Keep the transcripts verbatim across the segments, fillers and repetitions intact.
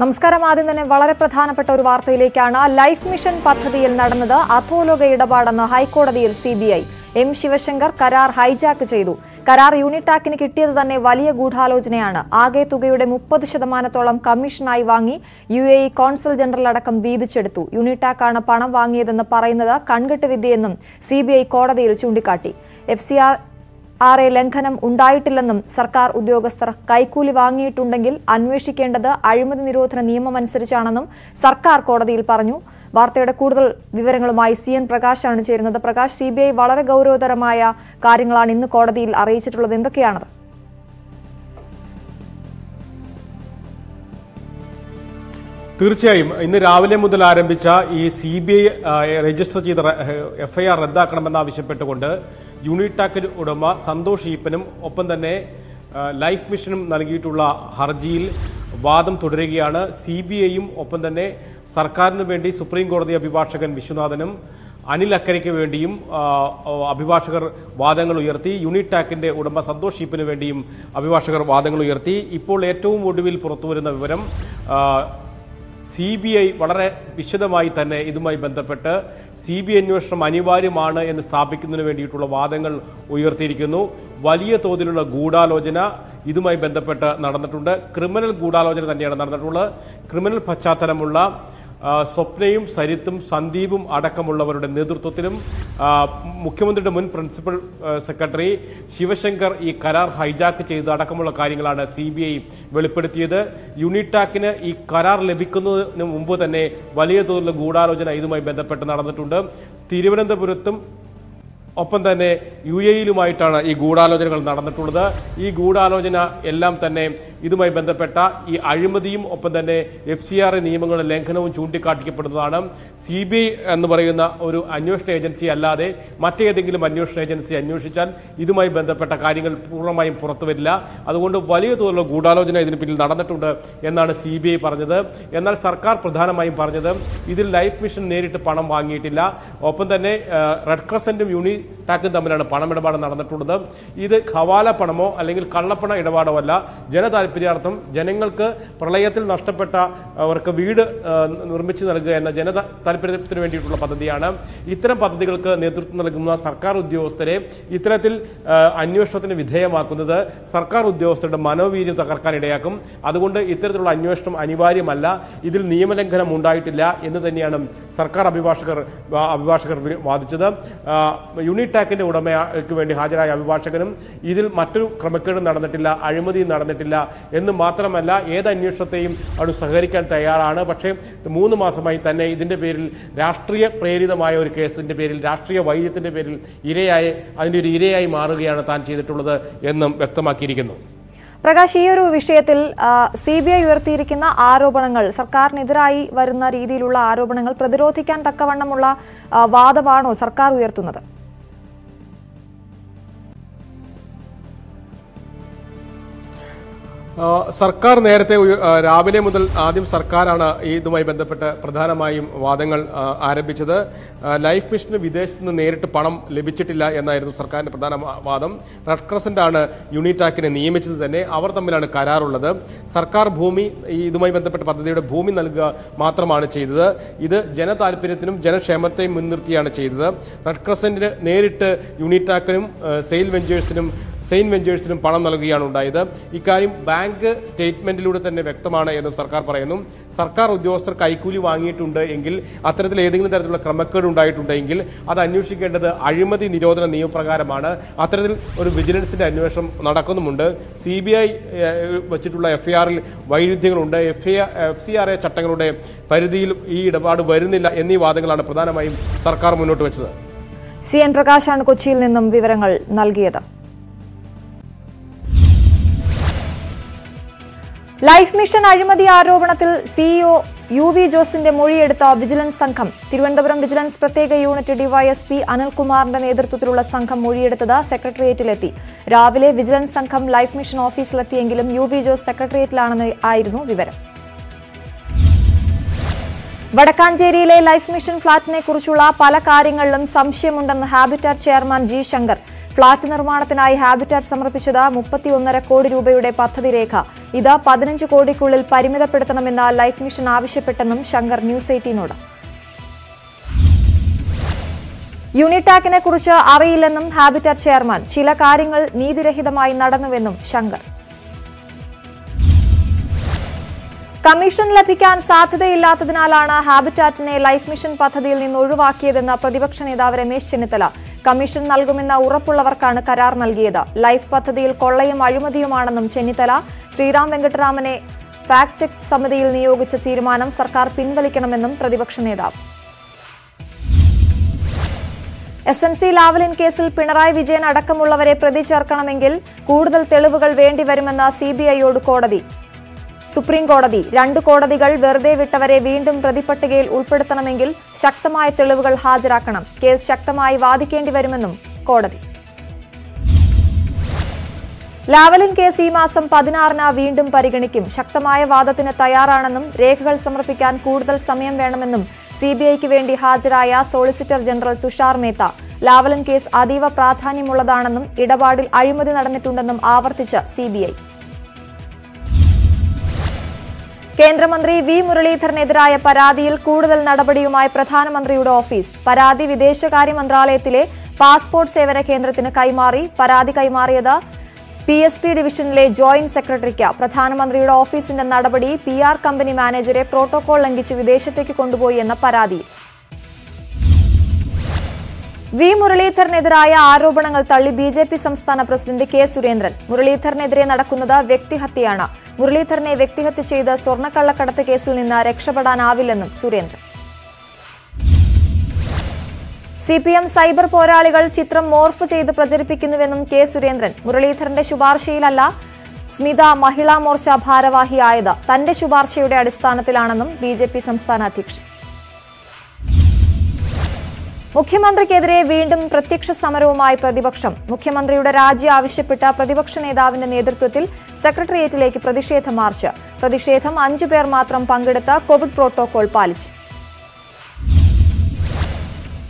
നമസ്കാരം. ആദ്യം തന്നെ വളരെ പ്രധാനപ്പെട്ട ഒരു വാർത്തയിലേക്കാണ്. ലൈഫ് മിഷൻ പദ്ധതിയിൽ നടന്നത് അധോലോക ഇടപാടെന്ന് ഹൈക്കോടതിയിൽ C B I. M Sivasankar കരാർ ഹൈജാക്ക് ചെയ്തു. കരാർ യൂണിടാക്കിന് കിട്ടിയത് തന്നെ വലിയ ഗൂഢാലോചനയാണ്. ആകെ തുകയുടെ മുപ്പത് ശതമാനത്തോളം കമ്മീഷനായി വാങ്ങി U A E consul general അടക്കം വീതിച്ചെടുത്തു. യൂണിടാക്കാണ് പണം വാങ്ങിയതെന്ന് പറയുന്നത് കൺകെട്ട് വിദ്യയെന്നും സി ബി ഐ കോടതിയിൽ ചൂണ്ടിക്കാട്ടി. എഫ് സി ആർ ആറെ ലംഘനം ഉണ്ടായിട്ടില്ലെന്നും സർക്കാർ ഉദ്യോഗസ്ഥർ കൈക്കൂലി വാങ്ങിയിട്ടുണ്ടെങ്കിൽ അന്വേഷിക്കേണ്ടത് അഴിമതി നിരോധന നിയമമനുസരിച്ചാണെന്നും സർക്കാർ കോടതിയിൽ പറഞ്ഞു. വാർത്തയുടെ കൂടുതൽ വിവരങ്ങളുമായി സി എൻ പ്രകാശാണ് ചേരുന്നത്. പ്രകാശ്, സി ബി ഐ വളരെ ഗൗരവതരമായ കാര്യങ്ങളാണ് ഇന്ന് കോടതിയിൽ അറിയിച്ചിട്ടുള്ളത്, എന്തൊക്കെയാണത്? തീർച്ചയായും ഇന്ന് രാവിലെ മുതൽ ആരംഭിച്ച ഈ സി ബി ഐ രജിസ്റ്റർ ചെയ്ത എഫ് ഐ ആർ റദ്ദാക്കണമെന്നാവശ്യപ്പെട്ടുകൊണ്ട് യൂണിടാക്ക് ഉടമ സന്തോഷ് ഈപ്പനും ഒപ്പം തന്നെ ലൈഫ് മിഷനും നൽകിയിട്ടുള്ള ഹർജിയിൽ വാദം തുടരുകയാണ്. സി ബി ഐയും ഒപ്പം തന്നെ സർക്കാരിനു വേണ്ടി സുപ്രീം കോടതി അഭിഭാഷകൻ വിശ്വനാഥനും അനിൽ അക്കരയ്ക്ക് വേണ്ടിയും അഭിഭാഷകർ വാദങ്ങൾ ഉയർത്തി. യൂണിടാക്കിൻ്റെ ഉടമ സന്തോഷ് ഈപ്പനു വേണ്ടിയും അഭിഭാഷകർ വാദങ്ങൾ ഉയർത്തി. ഇപ്പോൾ ഏറ്റവും ഒടുവിൽ പുറത്തുവരുന്ന വിവരം, സി ബി ഐ വളരെ വിശദമായി തന്നെ ഇതുമായി ബന്ധപ്പെട്ട് സി ബി ഐ അന്വേഷണം അനിവാര്യമാണ് എന്ന് സ്ഥാപിക്കുന്നതിന് വേണ്ടിയിട്ടുള്ള വാദങ്ങൾ ഉയർത്തിയിരിക്കുന്നു. വലിയ തോതിലുള്ള ഗൂഢാലോചന ഇതുമായി ബന്ധപ്പെട്ട് നടന്നിട്ടുണ്ട്. ക്രിമിനൽ ഗൂഢാലോചന തന്നെയാണ് നടന്നിട്ടുള്ളത്. ക്രിമിനൽ പശ്ചാത്തലമുള്ള സ്വപ്നയും സരിത്തും സന്ദീപും അടക്കമുള്ളവരുടെ നേതൃത്വത്തിലും മുഖ്യമന്ത്രിയുടെ മുൻ പ്രിൻസിപ്പൽ സെക്രട്ടറി ശിവശങ്കർ ഈ കരാർ ഹൈജാക്ക് ചെയ്ത് അടക്കമുള്ള കാര്യങ്ങളാണ് സി ബി ഐ വെളിപ്പെടുത്തിയത്. യൂണിടാക്കിന് ഈ കരാർ ലഭിക്കുന്നതിന് മുമ്പ് തന്നെ വലിയ തോതിലുള്ള ഗൂഢാലോചന ഇതുമായി ബന്ധപ്പെട്ട് നടന്നിട്ടുണ്ട്. തിരുവനന്തപുരത്തും ഒപ്പം തന്നെ യു എ ഇയിലുമായിട്ടാണ് ഈ ഗൂഢാലോചനകൾ നടന്നിട്ടുള്ളത്. ഈ ഗൂഢാലോചന എല്ലാം തന്നെ ഇതുമായി ബന്ധപ്പെട്ട ഈ അഴിമതിയും ഒപ്പം തന്നെ എഫ് സി ആർ നിയമങ്ങളുടെ ലംഘനവും ചൂണ്ടിക്കാട്ടിക്കപ്പെടുന്നതാണ്. സി ബി ഐ എന്ന് പറയുന്ന ഒരു അന്വേഷണ ഏജൻസി അല്ലാതെ മറ്റേതെങ്കിലും അന്വേഷണ ഏജൻസി അന്വേഷിച്ചാൽ ഇതുമായി ബന്ധപ്പെട്ട കാര്യങ്ങൾ പൂർണ്ണമായും പുറത്തു വരില്ല. അതുകൊണ്ട് വലിയ തോതിലുള്ള ഗൂഢാലോചന ഇതിന് പിന്നിൽ നടന്നിട്ടുണ്ട് എന്നാണ് സി ബി ഐ പറഞ്ഞത്. എന്നാൽ സർക്കാർ പ്രധാനമായും പറഞ്ഞത് ഇതിൽ ലൈഫ് മിഷൻ നേരിട്ട് പണം വാങ്ങിയിട്ടില്ല, ഒപ്പം തന്നെ റെഡ് ക്രസൻറ്റും യൂണി ടാക്കും തമ്മിലാണ് പണമിടപാട് നടന്നിട്ടുള്ളത്. ഇത് ഹവാല പണമോ അല്ലെങ്കിൽ കള്ളപ്പണ ഇടപാടോ അല്ല. ജനതാല്പര്യാർത്ഥം ജനങ്ങൾക്ക് പ്രളയത്തിൽ നഷ്ടപ്പെട്ട അവർക്ക് വീട് നിർമ്മിച്ചു നൽകുക എന്ന ജന താല്പര്യത്തിന് വേണ്ടിയിട്ടുള്ള പദ്ധതിയാണ്. ഇത്തരം പദ്ധതികൾക്ക് നേതൃത്വം നൽകുന്ന സർക്കാർ ഉദ്യോഗസ്ഥരെ ഇത്തരത്തിൽ അന്വേഷണത്തിന് വിധേയമാക്കുന്നത് സർക്കാർ ഉദ്യോഗസ്ഥരുടെ മനോവീര്യം തകർക്കാനിടയാക്കും. അതുകൊണ്ട് ഇത്തരത്തിലുള്ള അന്വേഷണം അനിവാര്യമല്ല. ഇതിൽ നിയമലംഘനം ഉണ്ടായിട്ടില്ല എന്ന് തന്നെയാണ് സർക്കാർ അഭിഭാഷകർ അഭിഭാഷകർ വാദിച്ചത്. യൂണിടാക്കിൻ്റെ ഉടമയ്ക്ക് വേണ്ടി ഹാജരായ അഭിഭാഷകനും ഇതിൽ മറ്റൊരു ക്രമക്കേട് നടന്നിട്ടില്ല, അഴിമതിയും നടന്നിട്ടില്ല എന്ന് മാത്രമല്ല ഏത് അന്വേഷണത്തെയും അവിടെ സഹകരിക്കാൻ തയ്യാറാണ്. പക്ഷേ മൂന്ന് മാസമായി തന്നെ ഇതിൻ്റെ പേരിൽ രാഷ്ട്രീയ പ്രേരിതമായ ഒരു കേസിൻ്റെ പേരിൽ രാഷ്ട്രീയ വൈദ്യത്തിൻ്റെ പേരിൽ ഇരയായി അതിൻ്റെ ഒരു ഇരയായി മാറുകയാണ് താൻ ചെയ്തിട്ടുള്ളത് എന്നും വ്യക്തമാക്കിയിരിക്കുന്നു. പ്രകാശ്, ഈ ഒരു വിഷയത്തിൽ സി ബി ഐ ഉയർത്തിയിരിക്കുന്ന ആരോപണങ്ങൾ, സർക്കാരിനെതിരായി വരുന്ന രീതിയിലുള്ള ആരോപണങ്ങൾ പ്രതിരോധിക്കാൻ തക്കവണ്ണമുള്ള വാദമാണോ സർക്കാർ ഉയർത്തുന്നത്? സർക്കാർ നേരത്തെ രാവിലെ മുതൽ ആദ്യം സർക്കാരാണ് ഇതുമായി ബന്ധപ്പെട്ട് പ്രധാനമായും വാദങ്ങൾ ആരംഭിച്ചത്. ലൈഫ് മിഷന് വിദേശത്ത് നിന്ന് നേരിട്ട് പണം ലഭിച്ചിട്ടില്ല എന്നായിരുന്നു സർക്കാരിൻ്റെ പ്രധാന വാദം. റെഡ് ക്രസൻ്റാണ് യൂണിടാക്കിനെ നിയമിച്ചത് തന്നെ. അവർ തമ്മിലാണ് കരാറുള്ളത്. സർക്കാർ ഭൂമി ഇതുമായി ബന്ധപ്പെട്ട പദ്ധതിയുടെ ഭൂമി നൽകുക മാത്രമാണ് ചെയ്തത്. ഇത് ജനതാല്പര്യത്തിനും ജനക്ഷേമത്തെയും മുൻനിർത്തിയാണ് ചെയ്തത്. റെഡ് ക്രസൻ്റിന് നേരിട്ട് യൂണിടാക്കിനും സെയിൽ വെഞ്ചേഴ്സിനും സെയിൻ വെഞ്ചേഴ്സിനും പണം നൽകുകയാണ് ഉണ്ടായത്. ഇക്കാര്യം ബാങ്ക് സ്റ്റേറ്റ്മെൻറ്റിലൂടെ തന്നെ വ്യക്തമാണ് എന്നും സർക്കാർ പറയുന്നു. സർക്കാർ ഉദ്യോഗസ്ഥർ കൈക്കൂലി വാങ്ങിയിട്ടുണ്ട് എങ്കിൽ, അത്തരത്തിൽ ഏതെങ്കിലും തരത്തിലുള്ള ക്രമക്കേട് ഉണ്ടായിട്ടുണ്ടെങ്കിൽ അത് അന്വേഷിക്കേണ്ടത് അഴിമതി നിരോധന നിയമപ്രകാരമാണ്. അത്തരത്തിൽ ഒരു വിജിലൻസിൻ്റെ അന്വേഷണം നടക്കുന്നുമുണ്ട്. സി ബി ഐ വച്ചിട്ടുള്ള എഫ് ഐ ആറിൽ വൈരുദ്ധ്യങ്ങളുണ്ട്, F F C R A ചട്ടങ്ങളുടെ പരിധിയിൽ ഈ ഇടപാട് വരുന്നില്ല എന്നീ വാദങ്ങളാണ് പ്രധാനമായും സർക്കാർ മുന്നോട്ട് വെച്ചത്. സി എൻ പ്രകാശാണ് കൊച്ചിയിൽ നിന്നും വിവരങ്ങൾ നൽകിയത്. ലൈഫ് മിഷൻ അഴിമതി ആരോപണത്തിൽ C E O U V ജോസിന്റെ മൊഴിയെടുത്ത വിജിലൻസ് സംഘം. തിരുവനന്തപുരം വിജിലൻസ് പ്രത്യേക unit D Y S P അനിൽകുമാറിന്റെ നേതൃത്വത്തിലുള്ള സംഘം മൊഴിയെടുത്തത് സെക്രട്ടേറിയറ്റിലെത്തി. രാവിലെ വിജിലൻസ് സംഘം ലൈഫ് മിഷൻ ഓഫീസിലെത്തിയെങ്കിലും യു വി ജോസ് സെക്രട്ടേറിയറ്റിലാണെന്ന് ആയിരുന്നു വിവരം. വടക്കാഞ്ചേരിയിലെ ലൈഫ് മിഷൻ ഫ്ളാറ്റിനെ കുറിച്ചുള്ള പല കാര്യങ്ങളിലും സംശയമുണ്ടെന്ന് habitat chairman G Shankar. Flat നിർമ്മാണത്തിനായി ഹാബിറ്റാറ്റ് സമർപ്പിച്ചത് മുപ്പത്തിയൊന്നര കോടി രൂപയുടെ പദ്ധതി രേഖ ഇത് പതിനഞ്ച് കോടിക്കുള്ളിൽ പരിമിതപ്പെടുത്തണമെന്ന് ലൈഫ് മിഷൻ ആവശ്യപ്പെട്ടെന്നും ശങ്കർ ന്യൂസ് എയ്റ്റീനോട്. യൂണിടാക്കിനെ കുറിച്ച് അറിയില്ലെന്നും ഹാബിറ്റാറ്റ് ചെയർമാൻ, ചില കാര്യങ്ങൾ നീതിരഹിതമായി നടന്നുവെന്നും ശങ്കർ. കമ്മീഷൻ ലഭിക്കാൻ സാധ്യതയില്ലാത്തതിനാലാണ് ഹാബിറ്റാറ്റിനെ ലൈഫ് മിഷൻ പദ്ധതിയിൽ നിന്ന് ഒഴിവാക്കിയതെന്ന് പ്രതിപക്ഷ നേതാവ് രമേശ് ചെന്നിത്തല. കമ്മീഷൻ നൽകുമെന്ന ഉറപ്പുള്ളവർക്കാണ് കരാർ നൽകിയത്. ലൈഫ് പദ്ധതിയിൽ കൊള്ളയും അഴിമതിയുമാണെന്നും ചെന്നിത്തല. ശ്രീറാം വെങ്കട്ടരാമനെ ഫാക്ട് ചെക്ക് സമിതിയിൽ നിയോഗിച്ച തീരുമാനം സർക്കാർ പിൻവലിക്കണമെന്നും പ്രതിപക്ഷ നേതാവ്. എസ് എൻ സി ലാവലിൻ കേസിൽ പിണറായി വിജയൻ അടക്കമുള്ളവരെ പ്രതി ചേർക്കണമെങ്കിൽ കൂടുതൽ തെളിവുകൾ വേണ്ടിവരുമെന്ന് സി ബി ഐയോട് കോടതി. സുപ്രീംകോടതി രണ്ട് കോടതികൾ വെറുതെ വിട്ടവരെ വീണ്ടും പ്രതിപട്ടികയിൽ ഉൾപ്പെടുത്തണമെങ്കിൽ ശക്തമായ തെളിവുകൾ ഹാജരാക്കണം. കേസ് ശക്തമായി വാദിക്കേണ്ടി വരുമെന്നും കോടതി. ലാവലിൻ കേസ് ഈ മാസം പതിനാറിന് വീണ്ടും പരിഗണിക്കും. ശക്തമായ വാദത്തിന് തയ്യാറാണെന്നും രേഖകൾ സമർപ്പിക്കാൻ കൂടുതൽ സമയം വേണമെന്നും സിബിഐക്ക് വേണ്ടി ഹാജരായ solicitor general Tushar Mehta. Lavalin case അതീവ പ്രാധാന്യമുള്ളതാണെന്നും ഇടപാടിൽ അഴിമതി നടന്നിട്ടുണ്ടെന്നും ആവർത്തിച്ച സിബിഐ. കേന്ദ്രമന്ത്രി വി മുരളീധരനെതിരായ പരാതിയിൽ കൂടുതൽ നടപടിയുമായി പ്രധാനമന്ത്രിയുടെ ഓഫീസ്. പരാതി വിദേശകാര്യ മന്ത്രാലയത്തിലെ പാസ്പോർട്ട് സേവന കേന്ദ്രത്തിന് കൈമാറി. പരാതി കൈമാറിയത് പി എസ് പി ഡിവിഷനിലെ ജോയിന്റ് സെക്രട്ടറിക്ക്. പ്രധാനമന്ത്രിയുടെ ഓഫീസിന്റെ നടപടി പി ആർ കമ്പനി മാനേജരെ പ്രോട്ടോകോൾ ലംഘിച്ച് വിദേശത്തേക്ക് കൊണ്ടുപോയി എന്ന പരാതിയിൽ. വി മുരളീധരനെതിരായ ആരോപണങ്ങൾ തള്ളി ബി ജെ പി സംസ്ഥാന പ്രസിഡന്റ് കെ സുരേന്ദ്രൻ. മുരളീധരനെതിരെ നടക്കുന്നത് വ്യക്തിഹത്യയാണ്. മുരളീധരനെ വ്യക്തിഹത്യ ചെയ്ത് സ്വർണ്ണക്കള്ളക്കടത്ത് കേസിൽ നിന്ന് രക്ഷപ്പെടാനാവില്ലെന്നും Surendran. C P M cyber പോരാളികൾ ചിത്രം മോർഫ് ചെയ്ത് പ്രചരിപ്പിക്കുന്നുവെന്നും കെ സുരേന്ദ്രൻ. മുരളീധരന്റെ ശുപാർശയിലല്ല സ്മിത മഹിളാ മോർച്ച ഭാരവാഹിയായത്, തന്റെ ശുപാർശയുടെ അടിസ്ഥാനത്തിലാണെന്നും ബി ജെ പി സംസ്ഥാന അധ്യക്ഷൻ. മുഖ്യമന്ത്രിക്കെതിരെ വീണ്ടും പ്രത്യക്ഷ സമരവുമായി പ്രതിപക്ഷം. മുഖ്യമന്ത്രിയുടെ രാജി ആവശ്യപ്പെട്ട പ്രതിപക്ഷ നേതാവിന്റെ നേതൃത്വത്തിൽ സെക്രട്ടേറിയറ്റിലേക്ക് പ്രതിഷേധ മാർച്ച്. പ്രതിഷേധം അഞ്ചു പേർ മാത്രം പങ്കെടുത്ത കോവിഡ് പ്രോട്ടോകോൾ പാലിച്ചു.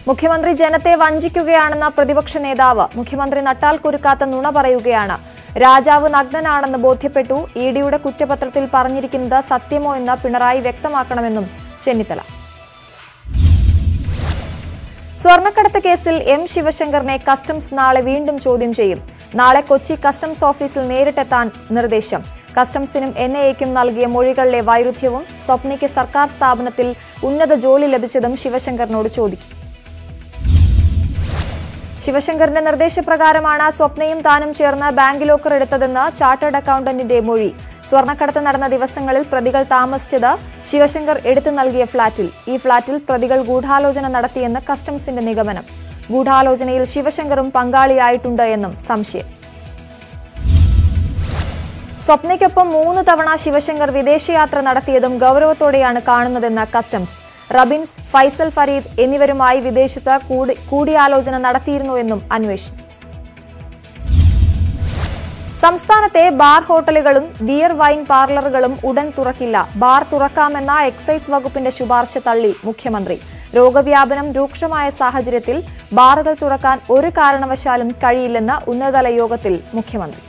മുഖ്യമന്ത്രി ജനത്തെ വഞ്ചിക്കുകയാണെന്ന പ്രതിപക്ഷ നേതാവ്. മുഖ്യമന്ത്രി നട്ടാൽ കുരുക്കാത്ത നുണ പറയുകയാണ്. രാജാവ് നഗ്നനാണെന്ന് ബോധ്യപ്പെട്ടു. ഇ ഡിയുടെ കുറ്റപത്രത്തിൽ പറഞ്ഞിരിക്കുന്നത് സത്യമോ എന്ന് പിണറായി വ്യക്തമാക്കണമെന്നും ചെന്നിത്തല. സ്വർണ്ണക്കടത്ത് കേസിൽ എം ശിവശങ്കറിനെ കസ്റ്റംസ് നാളെ വീണ്ടും ചോദ്യം ചെയ്യും. നാളെ കൊച്ചി കസ്റ്റംസ് ഓഫീസിൽ നേരിട്ടെത്താൻ നിർദ്ദേശം. കസ്റ്റംസിനും എൻ ഐ എക്കും നൽകിയ മൊഴികളിലെ വൈരുദ്ധ്യവും സ്വപ്നയ്ക്ക് സർക്കാർ സ്ഥാപനത്തിൽ ഉന്നത ജോലി ലഭിച്ചതും ശിവശങ്കറിനോട് ചോദിക്കും. ശിവശങ്കറിന്റെ നിർദ്ദേശപ്രകാരമാണ് സ്വപ്നയും താനും ചേർന്ന് ബാങ്ക് ലോക്കർ എടുത്തതെന്ന് ചാർട്ടേഡ് അക്കൌണ്ടന്റിന്റെ മൊഴി. സ്വർണ്ണക്കടത്ത് നടന്ന ദിവസങ്ങളിൽ പ്രതികൾ താമസിച്ചത് ശിവശങ്കർ എടുത്തു നൽകിയ ഫ്ളാറ്റിൽ. ഈ ഫ്ളാറ്റിൽ പ്രതികൾ ഗൂഢാലോചന നടത്തിയെന്ന് കസ്റ്റംസിന്റെ നിഗമനം. ഗൂഢാലോചനയിൽ ശിവശങ്കറും പങ്കാളിയായിട്ടുണ്ട് എന്നും സംശയം. സ്വപ്നയ്ക്കൊപ്പം മൂന്ന് തവണ ശിവശങ്കർ വിദേശയാത്ര നടത്തിയതും ഗൌരവത്തോടെയാണ് കാണുന്നതെന്ന് കസ്റ്റംസ്. റബിൻസ്, ഫൈസൽ ഫരീദ് എന്നിവരുമായി വിദേശത്ത് കൂടിയാലോചന നടത്തിയിരുന്നുവെന്നും അന്വേഷണം. സംസ്ഥാനത്തെ ബാർ ഹോട്ടലുകളും ബിയർ വൈൻ പാർലറുകളും ഉടൻ തുറക്കില്ല. ബാർ തുറക്കാമെന്ന എക്സൈസ് വകുപ്പിന്റെ ശുപാർശ തള്ളി മുഖ്യമന്ത്രി. രോഗവ്യാപനം രൂക്ഷമായ സാഹചര്യത്തിൽ ബാറുകൾ തുറക്കാൻ ഒരു കാരണവശാലും കഴിയില്ലെന്ന് ഉന്നതതല യോഗത്തിൽ മുഖ്യമന്ത്രി.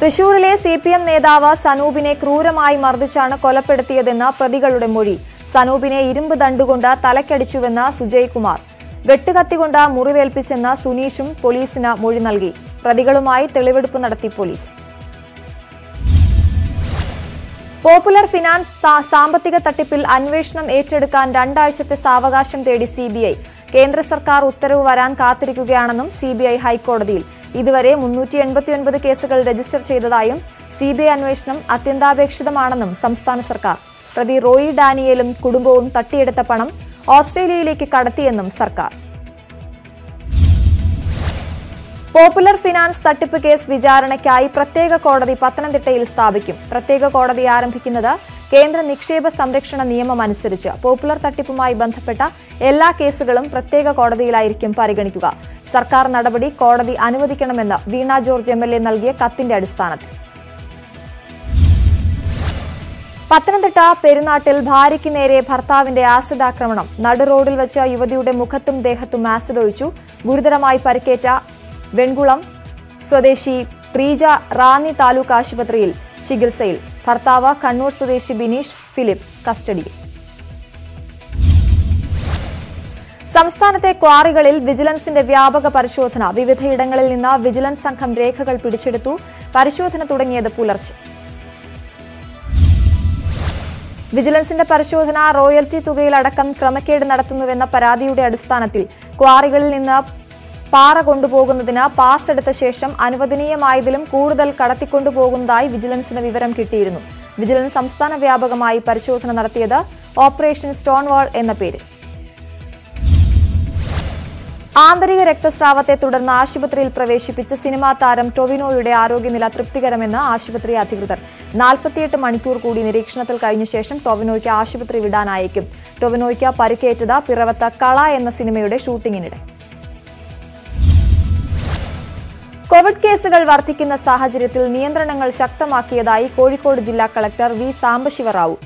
തൃശൂരിലെ സി പി എം നേതാവ് സനൂപിനെ ക്രൂരമായി മർദ്ദിച്ചാണ് കൊലപ്പെടുത്തിയതെന്ന് പ്രതികളുടെ മൊഴി. സനൂപിനെ ഇരുമ്പ് ദണ്ടുകൊണ്ട് തലക്കടിച്ചുവെന്ന് സുജയ് കുമാർ. വെട്ടുകത്തികൊണ്ട് മുറിവേൽപ്പിച്ചെന്ന സുനീഷും പോലീസിന് മൊഴി നൽകി. പ്രതികളുമായി തെളിവെടുപ്പ് നടത്തി പോലീസ്. പോപ്പുലർ ഫിനാൻസ് സാമ്പത്തിക തട്ടിപ്പിൽ അന്വേഷണം ഏറ്റെടുക്കാൻ രണ്ടാഴ്ചത്തെ സാവകാശം തേടി സിബിഐ. കേന്ദ്ര സർക്കാർ ഉത്തരവ് വരാൻ കാത്തിരിക്കുകയാണെന്നും സിബിഐ ഹൈക്കോടതിയിൽ. ഇതുവരെ മുന്നൂറ്റി എൺപത്തിയൊൻപത് കേസുകൾ രജിസ്റ്റർ ചെയ്തതായും സിബിഐ അന്വേഷണം അത്യന്താപേക്ഷിതമാണെന്നും സംസ്ഥാന സർക്കാർ. പ്രതി റോയി ഡാനിയേലും കുടുംബവും തട്ടിയെടുത്ത പണം ഓസ്ട്രേലിയയിലേക്ക് കടത്തിയെന്നും സർക്കാർ. പോപ്പുലർ ഫിനാൻസ് തട്ടിപ്പ് കേസ് വിചാരണയ്ക്കായി പ്രത്യേക കോടതി പത്തനംതിട്ടയിൽ സ്ഥാപിക്കും. പ്രത്യേക കോടതി ആരംഭിക്കുന്നത് കേന്ദ്ര നിക്ഷേപ സംരക്ഷണ നിയമം അനുസരിച്ച്. പോപ്പുലർ തട്ടിപ്പുമായി ബന്ധപ്പെട്ട എല്ലാ കേസുകളും പ്രത്യേക കോടതിയിലായിരിക്കും പരിഗണിക്കുക. സർക്കാർ നടപടി കോടതി അനുവദിക്കണമെന്ന് Veena George M L A നൽകിയ കത്തിന്റെ അടിസ്ഥാനത്തിൽ. പത്തനംതിട്ട പെരുന്നാട്ടിൽ ഭാര്യയ്ക്ക് നേരെ ഭർത്താവിന്റെ ആസിഡ് ആക്രമണം. നടുറോഡിൽ വെച്ച യുവതിയുടെ മുഖത്തും ദേഹത്തും ആസിഡ് ഒഴിച്ചു. ഗുരുതരമായി പരിക്കേറ്റ വെൺകുളം സ്വദേശി പ്രീജ റാന്നി താലൂക്ക് ആശുപത്രിയിൽ ചികിത്സയിൽ. ഭർത്താവ് കണ്ണൂർ സ്വദേശി ബിനീഷ് ഫിലിപ്പ് കസ്റ്റഡിയിൽ. സംസ്ഥാനത്തെ ക്വാറികളിൽ വിജിലൻസിന്റെ വ്യാപക പരിശോധന. വിവിധയിടങ്ങളിൽ നിന്ന് വിജിലൻസ് സംഘം രേഖകൾ പിടിച്ചെടുത്തു. പരിശോധന തുടങ്ങിയത് പുലർച്ചെ. വിജിലൻസിന്റെ പരിശോധന റോയൽറ്റി തുകയിലടക്കം ക്രമക്കേട് നടത്തുന്നുവെന്ന പരാതിയുടെ അടിസ്ഥാനത്തിൽ ക്വാറികളിൽ നിന്ന് പാറ കൊണ്ടുപോകുന്നതിന് പാസ് എടുത്ത ശേഷം അനുവദനീയമായതിലും കൂടുതൽ കടത്തിക്കൊണ്ടുപോകുന്നതായി വിജിലൻസിന് വിവരം കിട്ടിയിരുന്നു. വിജിലൻസ് സംസ്ഥാന വ്യാപകമായി പരിശോധന നടത്തിയത് ഓപ്പറേഷൻ സ്റ്റോൺവാൾ എന്ന പേരിൽ. ആന്തരിക രക്തസ്രാവത്തെ തുടർന്ന് ആശുപത്രിയിൽ പ്രവേശിപ്പിച്ച സിനിമാ താരം ടൊവിനോയുടെ ആരോഗ്യനില തൃപ്തികരമെന്ന് ആശുപത്രി അധികൃതർ. നാൽപ്പത്തിയെട്ട് മണിക്കൂർ കൂടി നിരീക്ഷണത്തിൽ കഴിഞ്ഞ ശേഷം ടൊവിനോയ്ക്ക് ആശുപത്രി വിടാനായേക്കും. ടൊവിനോയ്ക്ക് പരിക്കേറ്റത് പിറവത്ത കള എന്ന സിനിമയുടെ ഷൂട്ടിങ്ങിനിടെ. കോവിഡ് കേസുകൾ വർദ്ധിക്കുന്ന സാഹചര്യത്തിൽ നിയന്ത്രണങ്ങൾ ശക്തമാക്കിയതായി കോഴിക്കോട് ജില്ലാ കളക്ടർ വി സാംബശിവറാവു.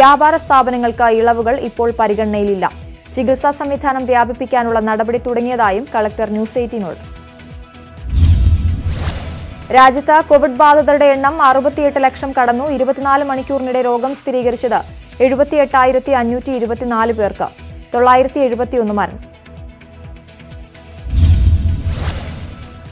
വ്യാപാര സ്ഥാപനങ്ങൾക്ക് ഇളവുകൾ ഇപ്പോൾ പരിഗണനയിലില്ല. ചികിത്സാ സംവിധാനം വ്യാപിപ്പിക്കാനുള്ള നടപടി തുടങ്ങിയതായും കളക്ടർ ന്യൂസ് എയ്റ്റീനോട്. രാജ്യത്ത് കോവിഡ് ബാധിതരുടെ എണ്ണം അറുപത്തിയെട്ട് ലക്ഷം കടന്നു. ഇരുപത്തിനാല് മണിക്കൂറിനിടെ രോഗം സ്ഥിരീകരിച്ചത് എഴുപത്തിയെട്ടായിരത്തി അഞ്ഞൂറ്റി ഇരുപത്തിനാല് പേർക്ക്. തൊള്ളായിരത്തി എഴുപത്തിയൊന്ന് മരണം.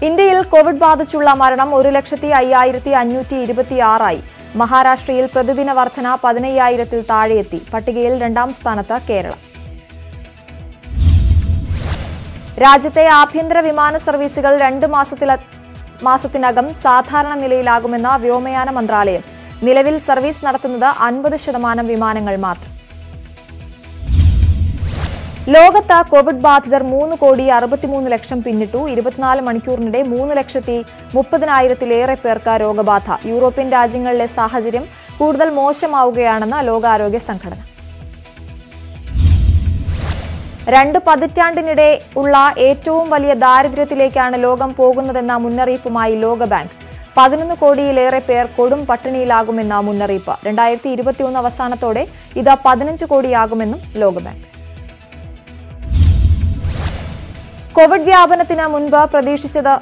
ഇന്ത്യയിൽ കോവിഡ് ബാധിച്ചുള്ള മരണം ഒരു ലക്ഷത്തി അയ്യായിരത്തി അഞ്ഞൂറ്റി ഇരുപത്തിയാറായി. മഹാരാഷ്ട്രയിൽ പ്രതിദിന വർധന പതിനയ്യായിരത്തിൽ താഴെയെത്തി. പട്ടികയിൽ രണ്ടാം സ്ഥാനത്ത് കേരളം. രാജ്യത്തെ ആഭ്യന്തര വിമാന സർവീസുകൾ രണ്ട് മാസത്തിനകം സാധാരണ നിലയിലാകുമെന്ന് വ്യോമയാന മന്ത്രാലയം. നിലവിൽ സർവീസ് നടത്തുന്നത് അൻപത് ശതമാനം വിമാനങ്ങൾ മാത്രം. ലോകത്ത് കോവിഡ് ബാധിതർ മൂന്ന് കോടി അറുപത്തിമൂന്ന് ലക്ഷം പിന്നിട്ടു. ഇരുപത്തിനാല് മണിക്കൂറിനിടെ മൂന്ന് ലക്ഷത്തി മുപ്പതിനായിരത്തിലേറെ പേർക്ക് രോഗബാധ. യൂറോപ്യൻ രാജ്യങ്ങളിലെ സാഹചര്യം കൂടുതൽ മോശമാവുകയാണെന്ന് ലോകാരോഗ്യ സംഘടന. രണ്ട് പതിറ്റാണ്ടിനിടെ ഉള്ള ഏറ്റവും വലിയ ദാരിദ്ര്യത്തിലേക്കാണ് ലോകം പോകുന്നതെന്ന മുന്നറിയിപ്പുമായി ലോകബാങ്ക്. പതിനൊന്ന് കോടിയിലേറെ പേർ കൊടും പട്ടിണിയിലാകുമെന്ന മുന്നറിയിപ്പ്. രണ്ടായിരത്തി ഇരുപത്തിയൊന്ന് അവസാനത്തോടെ ഇത് പതിനഞ്ച് കോടിയാകുമെന്നും ലോകബാങ്ക്. കോവിഡ് വ്യാപനത്തിന് മുൻപ് പ്രതീക്ഷിച്ചത്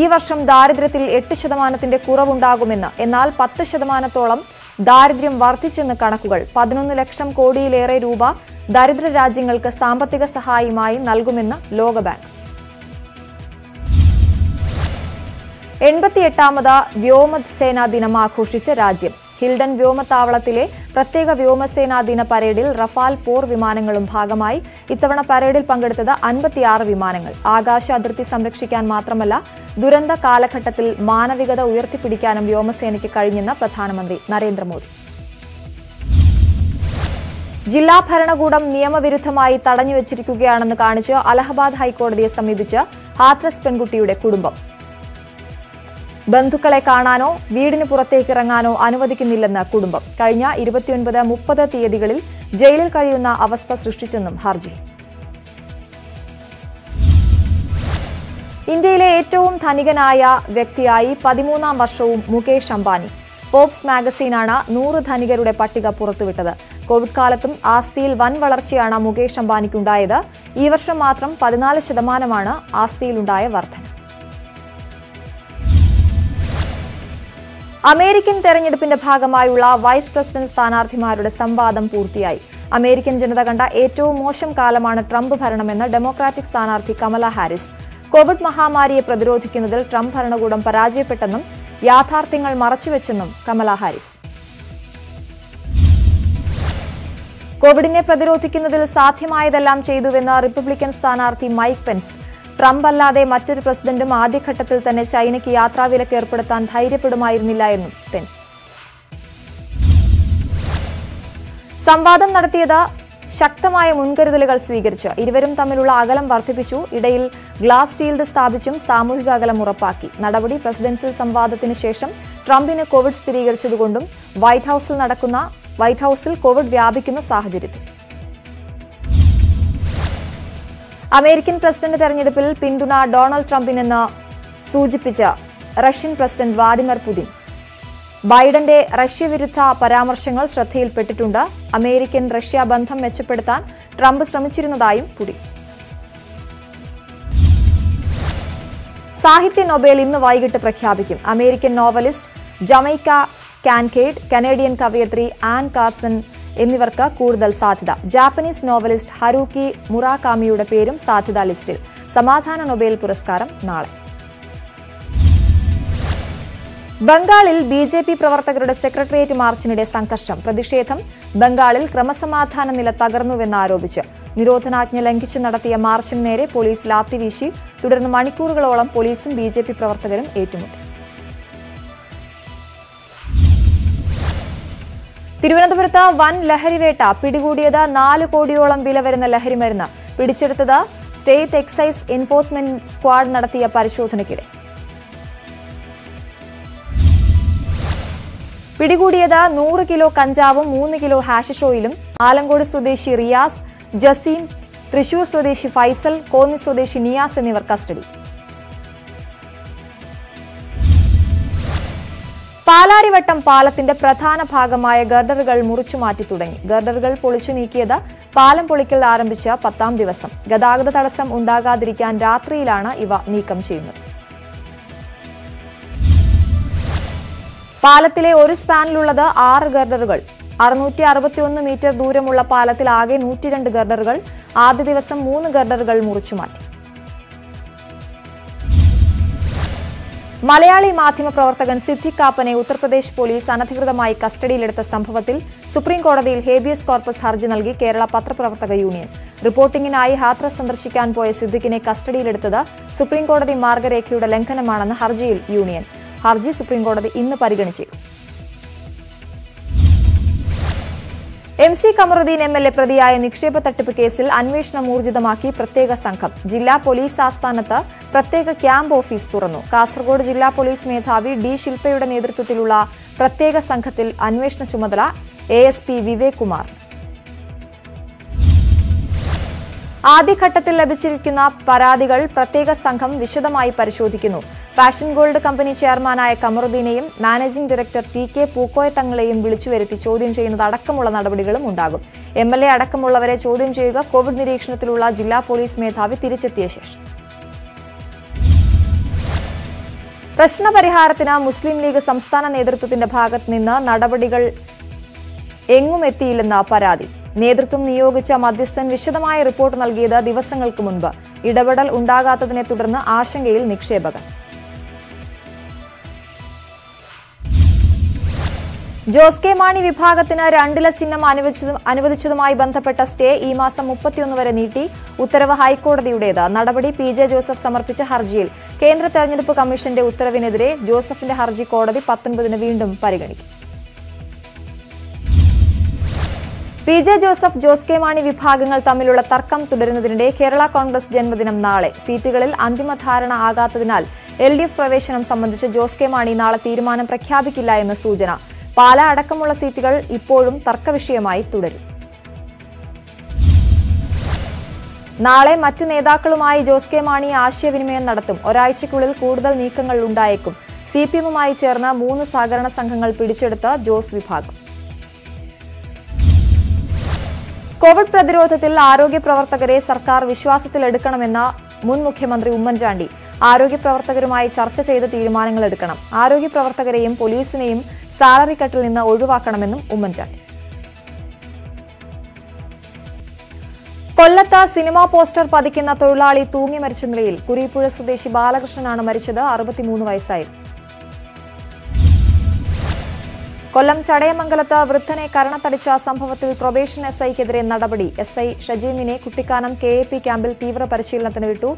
ഈ വർഷം ദാരിദ്ര്യത്തിൽ എട്ട് ശതമാനത്തിന്റെ കുറവുണ്ടാകുമെന്ന്. എന്നാൽ പത്ത് ശതമാനത്തോളം ദാരിദ്ര്യം വർദ്ധിച്ചെന്ന് കണക്കുകൾ. പതിനൊന്ന് ലക്ഷം കോടിയിലേറെ രൂപ ദരിദ്ര രാജ്യങ്ങൾക്ക് സാമ്പത്തിക സഹായമായി നൽകുമെന്ന് ലോകബാങ്ക്. എൺപത്തിയെട്ടാമത് വ്യോമസേനാ ദിനം ആഘോഷിച്ച് രാജ്യം. ഹിൽഡൺ വ്യോമത്താവളത്തിലെ പ്രത്യേക വ്യോമസേനാ ദിന പരേഡിൽ റഫാൽ പോർ വിമാനങ്ങളും ഭാഗമായി. ഇത്തവണ പരേഡിൽ പങ്കെടുത്തത് അൻപത്തിയാറ് വിമാനങ്ങൾ. ആകാശ അതിർത്തി സംരക്ഷിക്കാൻ മാത്രമല്ല ദുരന്ത കാലഘട്ടത്തിൽ മാനവികത ഉയർത്തിപ്പിടിക്കാനും വ്യോമസേനയ്ക്ക് കഴിഞ്ഞെന്ന് പ്രധാനമന്ത്രി നരേന്ദ്രമോദി. ജില്ലാ ഭരണകൂടം നിയമവിരുദ്ധമായി തടഞ്ഞുവച്ചിരിക്കുകയാണെന്ന് കാണിച്ച് അലഹബാദ് ഹൈക്കോടതിയെ സമീപിച്ച് ഹാത്രസ് പെൺകുട്ടിയുടെ കുടുംബം. ബന്ധുക്കളെ കാണാനോ വീടിന് പുറത്തേക്കിറങ്ങാനോ അനുവദിക്കുന്നില്ലെന്ന് കുടുംബം. കഴിഞ്ഞ ഇരുപത്തിയൊൻപത് മുപ്പത് തീയതികളിൽ ജയിലിൽ കഴിയുന്ന അവസ്ഥ സൃഷ്ടിച്ചെന്നും ഹർജി. ഇന്ത്യയിലെ ഏറ്റവും ധനികനായ വ്യക്തിയായി പതിമൂന്നാം വർഷവും മുകേഷ് അംബാനി. ഫോബ്സ് മാഗസീനാണ് നൂറ് ധനികരുടെ പട്ടിക പുറത്തുവിട്ടത്. കോവിഡ് കാലത്തും ആസ്തിയിൽ വൻ വളർച്ചയാണ് മുകേഷ് അംബാനിക്കുണ്ടായത്. ഈ വർഷം മാത്രം പതിനാല് ശതമാനമാണ് ആസ്തിയിലുണ്ടായ വർധന. അമേരിക്കൻ തെരഞ്ഞെടുപ്പിന്റെ ഭാഗമായുള്ള വൈസ് പ്രസിഡന്റ് സ്ഥാനാർത്ഥിമാരുടെ സംവാദം പൂർത്തിയായി. അമേരിക്കൻ ജനത കണ്ട ഏറ്റവും മോശം കാലമാണ് ട്രംപ് ഭരണമെന്ന് ഡെമോക്രാറ്റിക് സ്ഥാനാർത്ഥി കമല ഹാരിസ്. കോവിഡ് മഹാമാരിയെ പ്രതിരോധിക്കുന്നതിൽ ട്രംപ് ഭരണകൂടം പരാജയപ്പെട്ടെന്നും യാഥാർത്ഥ്യങ്ങൾ മറച്ചുവെച്ചെന്നും കമല ഹാരിസ്. കോവിഡിനെ പ്രതിരോധിക്കുന്നതിൽ സാധ്യമായതെല്ലാം ചെയ്തുവെന്ന് റിപ്പബ്ലിക്കൻ സ്ഥാനാർത്ഥി മൈക്ക് പെൻസ്. ട്രംപ് അല്ലാതെ മറ്റൊരു പ്രസിഡന്റും ആദ്യഘട്ടത്തിൽ തന്നെ ചൈനയ്ക്ക് യാത്രാവിലക്ക് ഏർപ്പെടുത്താൻ ധൈര്യപ്പെടുമായിരുന്നില്ല എന്നും പെൻസ്. സംവാദം നടത്തിയത് ശക്തമായ മുൻകരുതലുകൾ സ്വീകരിച്ച്. ഇരുവരും തമ്മിലുള്ള അകലം വർദ്ധിപ്പിച്ചു. ഇടയിൽ ഗ്ലാസ് ഷീൽഡ് സ്ഥാപിച്ചും സാമൂഹിക അകലം ഉറപ്പാക്കി. നടപടി പ്രസിഡൻഷ്യൽ സംവാദത്തിന് ശേഷം ട്രംപിന് കോവിഡ് സ്ഥിരീകരിച്ചതുകൊണ്ടും വൈറ്റ് ഹൌസിൽ നടക്കുന്ന വൈറ്റ് ഹൌസിൽ കോവിഡ് വ്യാപിക്കുന്ന സാഹചര്യത്തിൽ. അമേരിക്കൻ പ്രസിഡന്റ് തെരഞ്ഞെടുപ്പിൽ പിന്തുണ ഡൊണാൾഡ് ട്രംപിനെന്ന് സൂചിപ്പിച്ച റഷ്യൻ പ്രസിഡന്റ് വ്ളാഡിമിർ പുടിൻ. ബൈഡന്റെ റഷ്യ വിരുദ്ധ പരാമർശങ്ങൾ ശ്രദ്ധയിൽപ്പെട്ടിട്ടുണ്ട്. അമേരിക്കൻ റഷ്യ ബന്ധം മെച്ചപ്പെടുത്താൻ ട്രംപ് ശ്രമിച്ചിരുന്നതായും പുടി. സാഹിത്യ നൊബേൽ ഇന്ന് വൈകിട്ട് പ്രഖ്യാപിക്കും. American novelist Jamaica Kincaid, Canadian കവയിത്രി ആൻ കാർസൺ എന്നിവർക്ക് കൂടുതൽ സാധ്യത. ജാപ്പനീസ് നോവലിസ്റ്റ് ഹരൂക്കി മുറാകാമിയുടെ പേരും സാധ്യതാ ലിസ്റ്റിൽ. സമാധാന നൊബേൽ പുരസ്കാരം നാളെ. ബംഗാളിൽ ബി ജെ പി പ്രവർത്തകരുടെ സെക്രട്ടേറിയറ്റ് മാർച്ചിനിടെ സംഘർഷം, പ്രതിഷേധം. ബംഗാളിൽ ക്രമസമാധാന നില തകർന്നുവെന്നാരോപിച്ച് നിരോധനാജ്ഞ ലംഘിച്ചു നടത്തിയ മാർച്ചിന് നേരെ പോലീസ് ലാത്തിവീശി. തുടർന്ന് മണിക്കൂറുകളോളം പോലീസും ബി ജെ പി പ്രവർത്തകരും ഏറ്റുമുട്ടി. തിരുവനന്തപുരത്ത് വൻ ലഹരിവേട്ട, പിടികൂടിയത് നാല് കോടിയോളം വില വരുന്ന ലഹരിമരുന്ന്. പിടിച്ചെടുത്തത് സ്റ്റേറ്റ് എക്സൈസ് എൻഫോഴ്സ്മെന്റ് സ്ക്വാഡ് നടത്തിയ പരിശോധനയ്ക്കിടെ. പിടികൂടിയത് നൂറ് കിലോ കഞ്ചാവും മൂന്ന് കിലോ ഹാഷിഷോയിലും. ആലങ്കോട് സ്വദേശി റിയാസ്, ജസീം, തൃശൂർ സ്വദേശി ഫൈസൽ, കോന്നി സ്വദേശി നിയാസ് എന്നിവർ കസ്റ്റഡി. പാലാരിവട്ടം പാലത്തിന്റെ പ്രധാന ഭാഗമായ ഗർഡറുകൾ മുറിച്ചുമാറ്റി തുടങ്ങി. ഗർഡറുകൾ പൊളിച്ചു നീക്കിയത് പാലം പൊളിക്കൽ ആരംഭിച്ച പത്താം ദിവസം. ഗതാഗത തടസ്സം ഉണ്ടാകാതിരിക്കാൻ രാത്രിയിലാണ് ഇവ നീക്കം ചെയ്യുന്നത്. പാലത്തിലെ ഒരു സ്പാനിലുള്ളത് ആറ് ഗർഡറുകൾ. അറുന്നൂറ്റി അറുപത്തി ഒന്ന് മീറ്റർ ദൂരമുള്ള പാലത്തിൽ ആകെ നൂറ്റി രണ്ട് ഗർഡറുകൾ. ആദ്യ ദിവസം മൂന്ന് ഗർഡറുകൾ മുറിച്ചുമാറ്റി. മലയാളി മാധ്യമപ്രവർത്തകൻ സിദ്ദിഖ് കാപ്പനെ ഉത്തർപ്രദേശ് പോലീസ് അനധികൃതമായി കസ്റ്റഡിയിലെടുത്ത സംഭവത്തിൽ സുപ്രീംകോടതിയിൽ ഹേബിയസ് കോർപ്പസ് ഹർജി നൽകി കേരള പത്രപ്രവർത്തക യൂണിയൻ. റിപ്പോർട്ടിംഗിനായി ഹാത്രസ് സന്ദർശിക്കാൻ പോയ സിദ്ദിഖിനെ കസ്റ്റഡിയിലെടുത്തത് സുപ്രീംകോടതി മാർഗരേഖയുടെ ലംഘനമാണെന്ന് ഹർജിയിൽ യൂണിയൻ. ഹർജി സുപ്രീംകോടതി ഇന്ന് പരിഗണിച്ചേക്കും. M C Kamaruddin M L A പ്രതിയായ നിക്ഷേപ തട്ടിപ്പ് കേസിൽ അന്വേഷണം ഊർജിതമാക്കി പ്രത്യേക സംഘം. ജില്ലാ പോലീസ് ആസ്ഥാനത്ത് പ്രത്യേക ക്യാമ്പ് ഓഫീസ് തുറന്നു. കാസർഗോഡ് ജില്ലാ പോലീസ് മേധാവി ഡി ശില്പയുടെ നേതൃത്വത്തിലുള്ള പ്രത്യേക സംഘത്തിൽ അന്വേഷണ ചുമതല A S P Vivek Kumar. ആദ്യഘട്ടത്തിൽ ലഭിച്ചിരിക്കുന്ന പരാതികൾ പ്രത്യേക സംഘം വിശദമായി പരിശോധിക്കുന്നു. ഫാഷൻ ഗോൾഡ് കമ്പനി ചെയർമാനായ കമറുദ്ദീനെയും managing director T K Pookoya തങ്ങളെയും വിളിച്ചുവരുത്തി ചോദ്യം ചെയ്യുന്നതടക്കമുള്ള നടപടികളും ഉണ്ടാകും. എം എൽ എ അടക്കമുള്ളവരെ ചോദ്യം ചെയ്യുക. കോവിഡ് നിരീക്ഷണത്തിലുള്ള ജില്ലാ പോലീസ് മേധാവി തിരിച്ചെത്തിയ ശേഷം. പ്രശ്നപരിഹാരത്തിന് മുസ്ലിം ലീഗ് സംസ്ഥാന നേതൃത്വത്തിന്റെ ഭാഗത്തുനിന്ന് നടപടികൾ എങ്ങുമെത്തിയില്ലെന്ന പരാതി. നേതൃത്വം നിയോഗിച്ച മധ്യസ്ഥൻ വിശദമായ റിപ്പോർട്ട് നൽകിയത് ദിവസങ്ങൾക്ക് മുൻപ്. ഇടപെടൽ ഉണ്ടാകാത്തതിനെ തുടർന്ന് ആശങ്കയിൽ നിക്ഷേപകർ. ജോസ് കെ മാണി വിഭാഗത്തിന് രണ്ടില ചിഹ്നം അനുവദിച്ചതുമായി ബന്ധപ്പെട്ട സ്റ്റേ ഈ മാസം മുപ്പത്തിയൊന്ന് വരെ നീട്ടി. ഉത്തരവ് ഹൈക്കോടതിയുടേത്. നടപടി പി ജെ ജോസഫ് സമർപ്പിച്ച ഹർജിയിൽ. കേന്ദ്ര തെരഞ്ഞെടുപ്പ് കമ്മീഷന്റെ ഉത്തരവിനെതിരെ ജോസഫിന്റെ ഹർജി കോടതി പത്തൊൻപതിന് വീണ്ടും പരിഗണിക്കും. P J Joseph, Jose K Mani വിഭാഗങ്ങൾ തമ്മിലുള്ള തർക്കം തുടരുന്നതിനിടെ കേരള കോൺഗ്രസ് ജന്മദിനം നാളെ. സീറ്റുകളിൽ അന്തിമ ധാരണ ആകാത്തതിനാൽ എൽ ഡി എഫ് പ്രവേശനം സംബന്ധിച്ച് ജോസ് കെ മാണി നാളെ തീരുമാനം പ്രഖ്യാപിക്കില്ല എന്ന് സൂചന. പാല അടക്കമുള്ള സീറ്റുകൾ ഇപ്പോഴും തർക്കവിഷയമായി തുടരും. നാളെ മറ്റു നേതാക്കളുമായി ജോസ് കെ മാണി ആശയവിനിമയം നടത്തും. ഒരാഴ്ചയ്ക്കുള്ളിൽ കൂടുതൽ നീക്കങ്ങൾ ഉണ്ടായേക്കും. സി പി എമ്മുമായി ചേർന്ന മൂന്ന് സഹകരണ സംഘങ്ങൾ പിടിച്ചെടുത്ത ജോസ് വിഭാഗം. കോവിഡ് പ്രതിരോധത്തിൽ ആരോഗ്യ പ്രവർത്തകരെ സർക്കാർ വിശ്വാസത്തിലെടുക്കണമെന്ന മുൻ മുഖ്യമന്ത്രി ഉമ്മൻചാണ്ടി. ആരോഗ്യ പ്രവർത്തകരുമായി ചർച്ച ചെയ്ത് തീരുമാനങ്ങളെടുക്കണം. ആരോഗ്യ പ്രവർത്തകരെയും പോലീസിനെയും സാലറി കട്ടിൽ നിന്ന് ഒഴിവാക്കണമെന്നും ഉമ്മൻചാണ്ടി. കൊല്ലത്ത് സിനിമാ പോസ്റ്റർ പതിക്കുന്ന തൊഴിലാളി തൂങ്ങി മരിച്ച നിലയിൽ. കുരീപ്പുഴ സ്വദേശി ബാലകൃഷ്ണനാണ് മരിച്ചത്. അറുപത്തിമൂന്ന് വയസ്സായിരുന്നു. കൊല്ലം ചടയമംഗലത്ത് വൃദ്ധനെ കരണത്തടിച്ച സംഭവത്തിൽ പ്രൊബേഷൻ എസ് ഐക്കെതിരെ നടപടി. എസ് ഐ ഷജീമിനെ കുട്ടിക്കാനം കെ എ പി ക്യാമ്പിൽ തീവ്ര പരിശീലനത്തിന് വിട്ടു.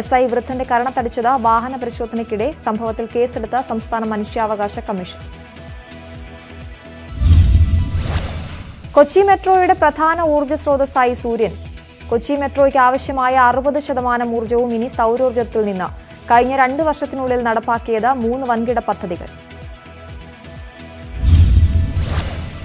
എസ് ഐ വൃദ്ധന്റെ കരണത്തടിച്ചത് വാഹന പരിശോധനയ്ക്കിടെ. സംഭവത്തിൽ കേസെടുത്ത സംസ്ഥാന മനുഷ്യാവകാശ കമ്മീഷൻ. കൊച്ചി മെട്രോയുടെ പ്രധാന ഊർജ്ജ സ്രോതസ്സായി സൂര്യൻ. കൊച്ചി മെട്രോയ്ക്ക് ആവശ്യമായ അറുപത് ശതമാനം ഊർജ്ജവും ഇനി സൌരോർജ്ജത്തിൽ നിന്ന്. കഴിഞ്ഞ രണ്ട് വർഷത്തിനുള്ളിൽ നടപ്പാക്കിയത് മൂന്ന് വൻകിട പദ്ധതികൾ.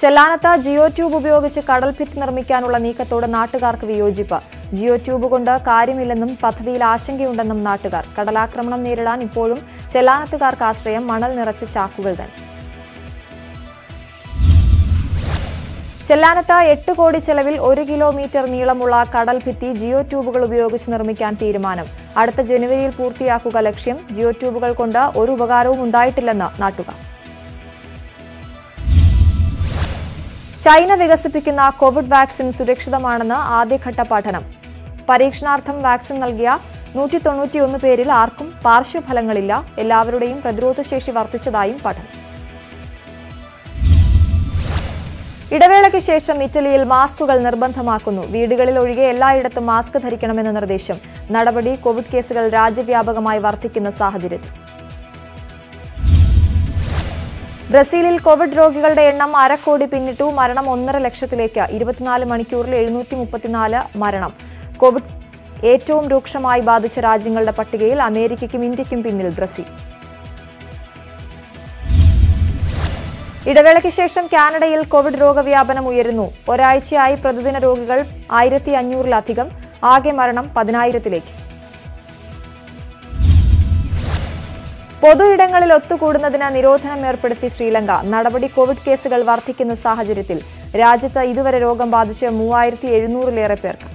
ചെല്ലാനത്ത് ജിയോ ട്യൂബ് ഉപയോഗിച്ച് കടൽഭിത്തി നിർമ്മിക്കാനുള്ള നീക്കത്തോട് നാട്ടുകാർക്ക് വിയോജിപ്പ്. ജിയോ ട്യൂബ് കൊണ്ട് കാര്യമില്ലെന്നും പദ്ധതിയിൽ ആശങ്കയുണ്ടെന്നും നാട്ടുകാർ. കടലാക്രമണം നേരിടാൻ ഇപ്പോഴും ചെല്ലാനത്തുകാർക്ക് ആശ്രയം മണൽ നിറച്ച ചാക്കുകൾ തന്നെ. ചെല്ലാനത്ത് എട്ട് കോടി ചെലവിൽ ഒരു കിലോമീറ്റർ നീളമുള്ള കടൽ ഭിത്തി ജിയോ ട്യൂബുകൾ ഉപയോഗിച്ച് നിർമ്മിക്കാൻ തീരുമാനം. അടുത്ത ജനുവരിയിൽ പൂർത്തിയാക്കുക ലക്ഷ്യം. ജിയോ ട്യൂബുകൾ കൊണ്ട് ഒരു ഉപകാരവും ഉണ്ടായിട്ടില്ലെന്ന് നാട്ടുകാർ. ചൈന വികസിപ്പിക്കുന്ന കോവിഡ് വാക്സിൻ സുരക്ഷിതമാണെന്ന് ആദ്യഘട്ട പഠനം. പരീക്ഷണാർത്ഥം വാക്സിൻ നൽകിയ നൂറ്റി തൊണ്ണൂറ്റിയൊന്ന് പേരിൽ ആർക്കും പാർശ്വഫലങ്ങളില്ല. എല്ലാവരുടെയും പ്രതിരോധശേഷി വർദ്ധിച്ചതായും പഠനം. ഇടവേളയ്ക്ക് ശേഷം ഇറ്റലിയിൽ മാസ്കുകൾ നിർബന്ധമാക്കുന്നു. വീടുകളിൽ ഒഴികെ എല്ലായിടത്തും മാസ്ക് ധരിക്കണമെന്ന നിർദ്ദേശം. നടപടി കോവിഡ് കേസുകൾ രാജ്യവ്യാപകമായി വർദ്ധിക്കുന്ന സാഹചര്യത്തിൽ. ബ്രസീലിൽ കോവിഡ് രോഗികളുടെ എണ്ണം അരക്കോടി പിന്നിട്ടു. മരണം ഒന്നര ലക്ഷത്തിലേക്ക്. ഇരുപത്തിനാല് മണിക്കൂറിൽ എഴുന്നൂറ്റി മുപ്പത്തിനാല് മരണം. കോവിഡ് ഏറ്റവും രൂക്ഷമായി ബാധിച്ച രാജ്യങ്ങളുടെ പട്ടികയിൽ അമേരിക്കയ്ക്കും ഇന്ത്യയ്ക്കും പിന്നിൽ ബ്രസീൽ. ഇടവേളയ്ക്ക് ശേഷം കാനഡയിൽ കോവിഡ് രോഗവ്യാപനം ഉയരുന്നു. ഒരാഴ്ചയായി പ്രതിദിന രോഗികൾ ആയിരത്തി അഞ്ഞൂറിലധികം. ആകെ മരണം പതിനായിരത്തിലേക്ക്. പൊതു ഇടങ്ങളിൽ ഒത്തുകൂടുന്നതിന് നിരോധനം ഏർപ്പെടുത്തി ശ്രീലങ്ക. നടപടി കോവിഡ് കേസുകൾ വർദ്ധിക്കുന്ന സാഹചര്യത്തിൽ. രാജ്യത്ത് ഇതുവരെ രോഗം ബാധിച്ച് മൂവായിരത്തി എഴുന്നൂറിലേറെ പേർക്ക്.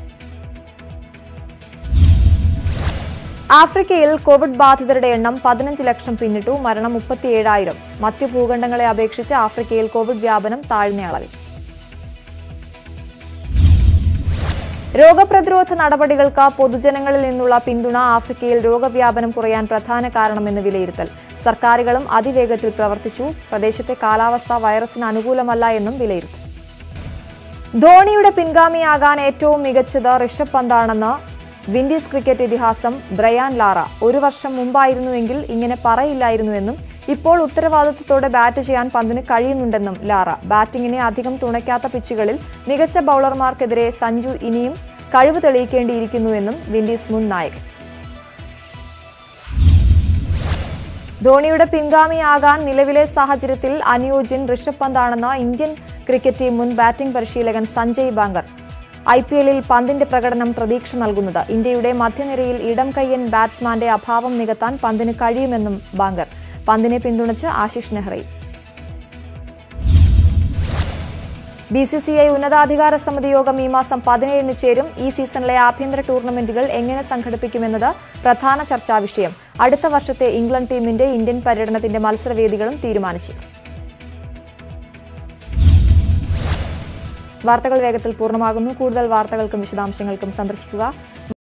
ആഫ്രിക്കയിൽ കോവിഡ് ബാധിതരുടെ എണ്ണം പതിനഞ്ച് ലക്ഷം പിന്നിട്ടു. മരണം മുപ്പത്തിയേഴായിരം. മറ്റ് ഭൂഖണ്ഡങ്ങളെ അപേക്ഷിച്ച് ആഫ്രിക്കയിൽ കോവിഡ് വ്യാപനം താഴ്ന്ന അളവിൽ. രോഗപ്രതിരോധ നടപടികൾക്ക് പൊതുജനങ്ങളിൽ നിന്നുള്ള പിന്തുണ ആഫ്രിക്കയിൽ രോഗവ്യാപനം കുറയാൻ പ്രധാന കാരണമെന്ന് വിലയിരുത്തൽ. സർക്കാരുകളും അതിവേഗത്തിൽ പ്രവർത്തിച്ചു. പ്രദേശത്തെ കാലാവസ്ഥ വൈറസിന് അനുകൂലമല്ല എന്നും വിലയിരുത്തൽ. ധോണിയുടെ പിൻഗാമിയാകാൻ ഏറ്റവും മികച്ചത് ഋഷഭ് പന്താണെന്ന് വിൻഡീസ് ക്രിക്കറ്റ് ഇതിഹാസം ബ്രയാൻ ലാറ. ഒരു വർഷം മുമ്പായിരുന്നുവെങ്കിൽ ഇങ്ങനെ പറയില്ലായിരുന്നുവെന്നും ഇപ്പോൾ ഉത്തരവാദിത്തത്തോടെ ബാറ്റ് ചെയ്യാൻ പന്തിന് കഴിയുന്നുണ്ടെന്നും ലാറ. ബാറ്റിങ്ങിനെ അധികം തുണയ്ക്കാത്ത പിച്ചുകളിൽ മികച്ച ബൌളർമാർക്കെതിരെ സഞ്ജു ഇനിയും കഴിവ് തെളിയിക്കേണ്ടിയിരിക്കുന്നുവെന്നും വിൻഡീസ് മുൻ നായകൻ. ധോണിയുടെ പിൻഗാമിയാകാൻ നിലവിലെ സാഹചര്യത്തിൽ അനുയോജ്യൻ ഋഷഭ് പന്താണെന്ന് ഇന്ത്യൻ ക്രിക്കറ്റ് ടീം മുൻ ബാറ്റിംഗ് പരിശീലകൻ സഞ്ജയ് ബാങ്കർ. ഐ പി എല്ലിൽ പന്തിന്റെ പ്രകടനം പ്രതീക്ഷ നൽകുന്നത്. ഇന്ത്യയുടെ മധ്യനിരയിൽ ഇടം കയ്യൻ ബാറ്റ്സ്മാന്റെ അഭാവം നികത്താൻ പന്തിന് കഴിയുമെന്നും ബാങ്കർ. പന്തിനെ പിന്തുണച്ച് ആശിഷ് നെഹ്റയും. ബി സി സി ഐ ഉന്നതാധികാര സമിതി യോഗം ഈ മാസം പതിനേഴിന് ചേരും. ഈ സീസണിലെ ആഭ്യന്തര ടൂർണമെന്റുകൾ എങ്ങനെ സംഘടിപ്പിക്കുമെന്നത് പ്രധാന ചർച്ചാ വിഷയം. അടുത്ത വർഷത്തെ ഇംഗ്ലണ്ട് ടീമിന്റെ ഇന്ത്യൻ പര്യടനത്തിന്റെ മത്സരവേദികളും തീരുമാനിച്ചു. വാർത്തകൾ വേഗത്തിൽ പൂർണ്ണമാകുന്നു. കൂടുതൽ വാർത്തകൾക്കും വിശദാംശങ്ങൾക്കും സന്ദർശിക്കുക.